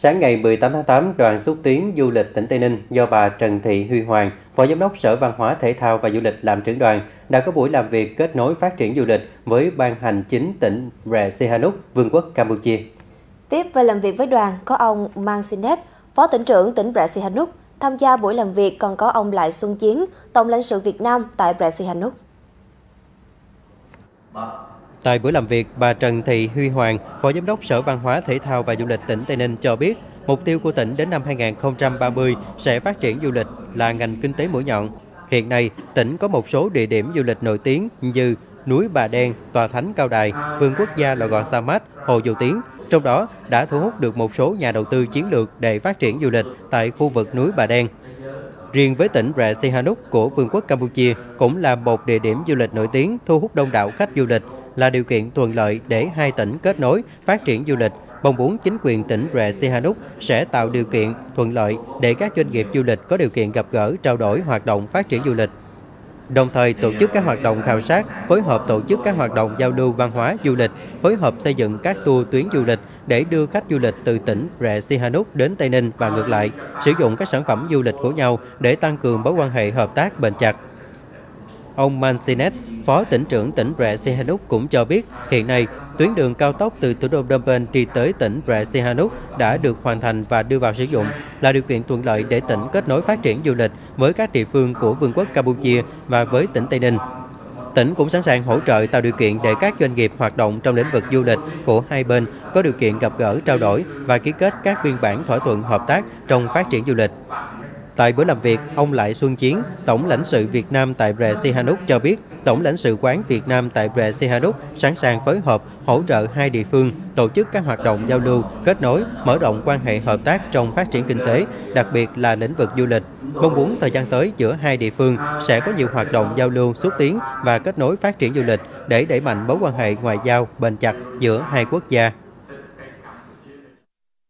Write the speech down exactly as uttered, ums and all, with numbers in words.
Sáng ngày mười tám tháng tám, đoàn xúc tiến du lịch tỉnh Tây Ninh do bà Trần Thị Huy Hoàng, Phó Giám đốc Sở Văn hóa Thể thao và Du lịch làm trưởng đoàn, đã có buổi làm việc kết nối phát triển du lịch với Ban hành chính tỉnh Preah Sihanouk, Vương quốc Campuchia. Tiếp và làm việc với đoàn có ông Mang Sinet, Phó tỉnh trưởng tỉnh Preah Sihanouk. Tham gia buổi làm việc còn có ông Lại Xuân Chiến, Tổng lãnh sự Việt Nam tại Preah Sihanouk. Tại buổi làm việc, bà Trần Thị Huy Hoàng, Phó Giám đốc Sở Văn hóa Thể thao và Du lịch tỉnh Tây Ninh cho biết, mục tiêu của tỉnh đến năm hai nghìn không trăm ba mươi sẽ phát triển du lịch là ngành kinh tế mũi nhọn. Hiện nay, tỉnh có một số địa điểm du lịch nổi tiếng như núi Bà Đen, Tòa Thánh Cao Đài, Vườn Quốc gia Lò Gò Sa Mát, Hồ Dầu Tiếng. Trong đó đã thu hút được một số nhà đầu tư chiến lược để phát triển du lịch tại khu vực núi Bà Đen. Riêng với tỉnh Preah Sihanouk của Vương quốc Campuchia cũng là một địa điểm du lịch nổi tiếng thu hút đông đảo khách du lịch, là điều kiện thuận lợi để hai tỉnh kết nối phát triển du lịch. Mong muốn chính quyền tỉnh Preah Sihanouk sẽ tạo điều kiện thuận lợi để các doanh nghiệp du lịch có điều kiện gặp gỡ, trao đổi hoạt động phát triển du lịch. Đồng thời tổ chức các hoạt động khảo sát, phối hợp tổ chức các hoạt động giao lưu văn hóa du lịch, phối hợp xây dựng các tour tuyến du lịch để đưa khách du lịch từ tỉnh Preah Sihanouk đến Tây Ninh và ngược lại, sử dụng các sản phẩm du lịch của nhau để tăng cường mối quan hệ hợp tác bền chặt. Ông Mang Sinet, Phó tỉnh trưởng tỉnh Preah Sihanouk cũng cho biết, hiện nay tuyến đường cao tốc từ thủ đô Phnom Penh đi tới tỉnh Preah Sihanouk đã được hoàn thành và đưa vào sử dụng, là điều kiện thuận lợi để tỉnh kết nối phát triển du lịch với các địa phương của Vương quốc Campuchia và với tỉnh Tây Ninh. Tỉnh cũng sẵn sàng hỗ trợ tạo điều kiện để các doanh nghiệp hoạt động trong lĩnh vực du lịch của hai bên có điều kiện gặp gỡ, trao đổi và ký kết các biên bản thỏa thuận hợp tác trong phát triển du lịch. Tại buổi làm việc, ông Lại Xuân Chiến, Tổng lãnh sự Việt Nam tại Preah Sihanouk cho biết, Tổng lãnh sự quán Việt Nam tại Preah Sihanouk sẵn sàng phối hợp, hỗ trợ hai địa phương, tổ chức các hoạt động giao lưu, kết nối, mở rộng quan hệ hợp tác trong phát triển kinh tế, đặc biệt là lĩnh vực du lịch. Mong muốn thời gian tới giữa hai địa phương sẽ có nhiều hoạt động giao lưu, xúc tiến và kết nối phát triển du lịch để đẩy mạnh mối quan hệ ngoại giao bền chặt giữa hai quốc gia.